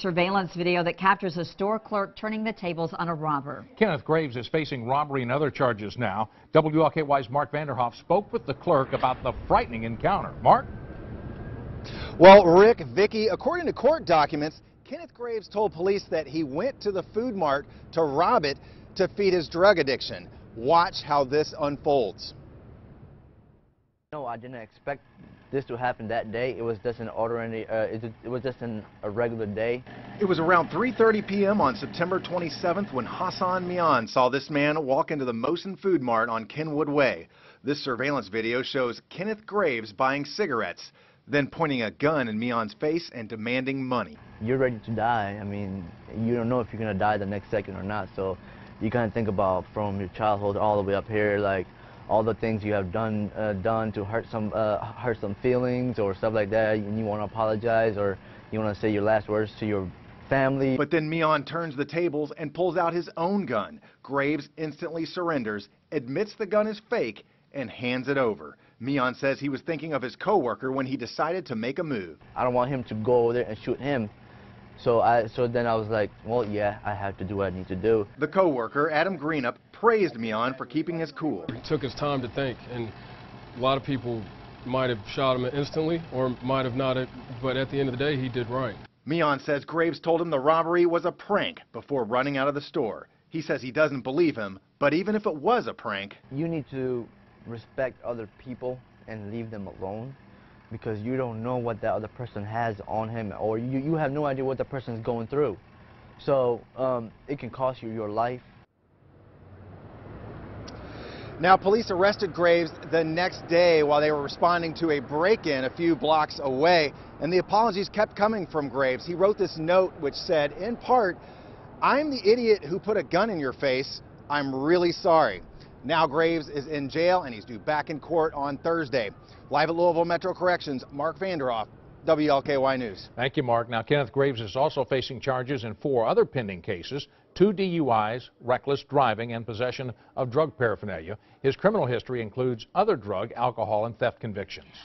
Surveillance video that captures a store clerk turning the tables on a robber. Kenneth Graves is facing robbery and other charges now. WLKY's Mark Vanderhoff spoke with the clerk about the frightening encounter. Mark? Well, Rick, Vicki, according to court documents, Kenneth Graves told police that he went to the food mart to rob it to feed his drug addiction. Watch how this unfolds. No, I didn't expect this to happen that day. It was just an ordinary, it was just a regular day. It was around 3:30 p.m. on September 27th when Hasan Mian saw this man walk into the Mosen Food Mart on Kenwood Way. This surveillance video shows Kenneth Graves buying cigarettes, then pointing a gun in Mian's face and demanding money. You're ready to die. I mean, you don't know if you're going to die the next second or not, so you kind of think about from your childhood all the way up here, like, all the things you have done to hurt some feelings or stuff like that, and you want to apologize or you want to say your last words to your family. But then Mian turns the tables and pulls out his own gun. Graves instantly surrenders, admits the gun is fake, and hands it over. Mian says he was thinking of his coworker when he decided to make a move. I don't want him to go over there and shoot him. So then I was like, well, yeah, I have to do what I need to do. The co-worker, Adam Greenup, praised Mian for keeping his cool. He took his time to think, and a lot of people might have shot him instantly or might have not, but at the end of the day, he did right. Mian says Graves told him the robbery was a prank before running out of the store. He says he doesn't believe him, but even if it was a prank... You need to respect other people and leave them alone, because you don't know what that other person has on him, or you have no idea what the person's going through. So it can cost you your life. Now, police arrested Graves the next day while they were responding to a break-in a few blocks away, and the apologies kept coming from Graves. He wrote this note which said, in part, "I'm the idiot who put a gun in your face. I'm really sorry." Now Graves is in jail, and he's due back in court on Thursday. Live at Louisville Metro Corrections, Mark Vanderhoff, WLKY News. Thank you, Mark. Now, Kenneth Graves is also facing charges in 4 other pending cases, 2 DUIs, reckless driving, and possession of drug paraphernalia. His criminal history includes other drug, alcohol, and theft convictions.